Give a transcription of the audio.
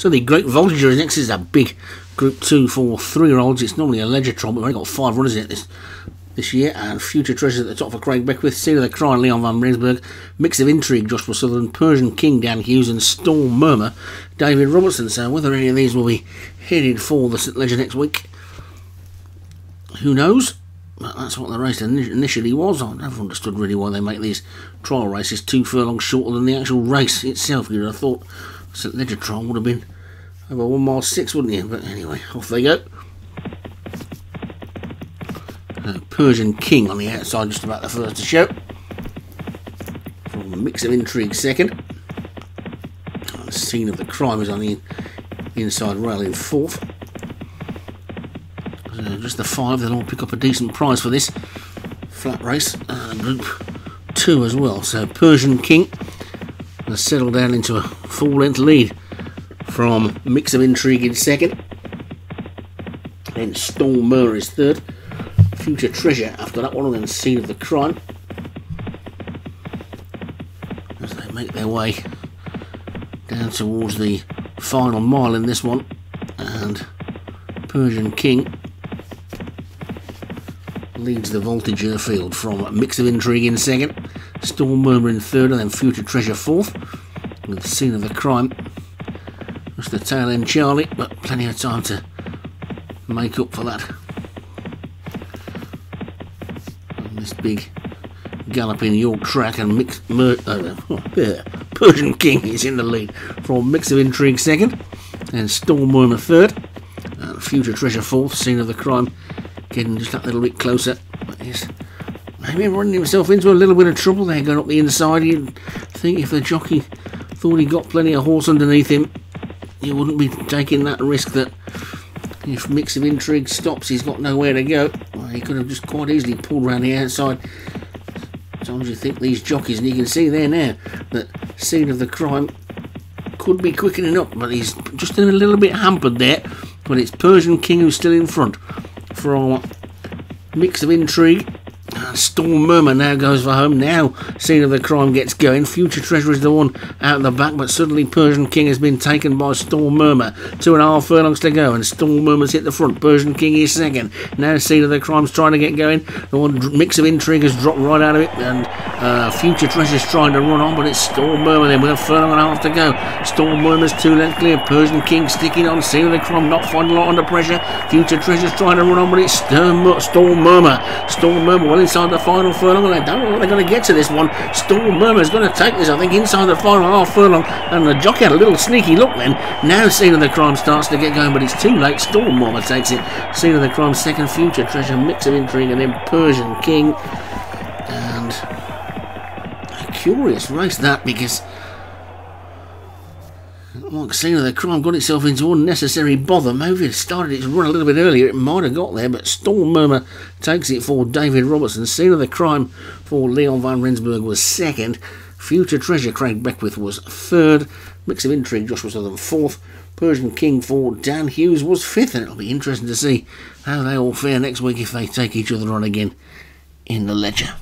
So the Great Voltigeur next is a big Group 2 for 3-year-olds. It's normally a Legertron, but we've only got 5 runners in it this year. And Future Treasures at the top for Craig Beckwith, Seal of the Cry, Leon Van Rensburg, Mix of Intrigue, Joshua Southern, Persian King, Dan Hughes, and Storm Murmur, David Robertson. So whether any of these will be headed for the St. Leger next week, who knows? But that's what the race initially was. I never understood really why they make these trial races 2 furlongs shorter than the actual race itself. You'd have thought St. Leger trial would have been over 1 mile 6, wouldn't you? But anyway, off they go. Persian King on the outside, just about the first to show. From the Mix of Intrigue second. The Scene of the Crime is on the inside rail in fourth. Just the 5, they'll all pick up a decent prize for this flat race. Group 2 as well. So Persian King has settled down into a full-length lead from Mix of Intrigue in second. Then Storm Murmur is third. Future Treasure after that one, and then Scene of the Crime. As they make their way down towards the final mile in this one, and Persian King leads the Voltigeur field from Mix of Intrigue in second, Storm Murmur in third, and then Future Treasure fourth, with Scene of the Crime just the tail end Charlie, but plenty of time to make up for that. And this big galloping York track, and Persian King is in the lead from Mix of Intrigue second, and Storm Murmur third, and Future Treasure fourth, Scene of the Crime getting just that little bit closer. He's maybe running himself into a little bit of trouble there, going up the inside. You'd think if the jockey thought he got plenty of horse underneath him, he wouldn't be taking that risk that if Mix of Intrigue stops, he's got nowhere to go. Well, he could have just quite easily pulled around the outside. Sometimes you think these jockeys, and you can see there now that Scene of the Crime could be quickening up, but he's just a little bit hampered there. But it's Persian King who's still in front from Mix of Intrigue. Storm Murmur now goes for home. Now Scene of the Crime gets going. Future Treasure is the one out the back, but suddenly Persian King has been taken by Storm Murmur. 2.5 furlongs to go, and Storm Murmur's hit the front. Persian King is second. Now Scene of the Crime's trying to get going. The one Mix of Intrigue has dropped right out of it, and Future Treasure's trying to run on, but it's Storm Murmur then with 1.5 furlongs to go. Storm Murmur's 2 lengths clear. Persian King sticking on. Scene of the Crime not finding a lot under pressure. Future Treasure's trying to run on, but it's Storm Murmur. Storm Murmur well inside the final furlong, and I don't know what they're going to get to this one. Storm Murmur's going to take this, I think, inside the final 1/2 furlong, and the jockey had a little sneaky look then. Now Scene of the Crime starts to get going, but it's too late. Storm Murmur takes it. Scene of the Crime second, Future Treasure, Mix of Intrigue, and then Persian King. And a curious race that, because like Scene of the Crime got itself into unnecessary bother. Maybe it started its run a little bit earlier, it might have got there, but Storm Murmur takes it for David Robertson. Scene of the Crime for Leon Van Rensburg was second. Future Treasure, Craig Beckwith, was third. Mix of Intrigue, Joshua Southern, fourth. Persian King for Dan Hughes was fifth, and it'll be interesting to see how they all fare next week if they take each other on again in the Leger.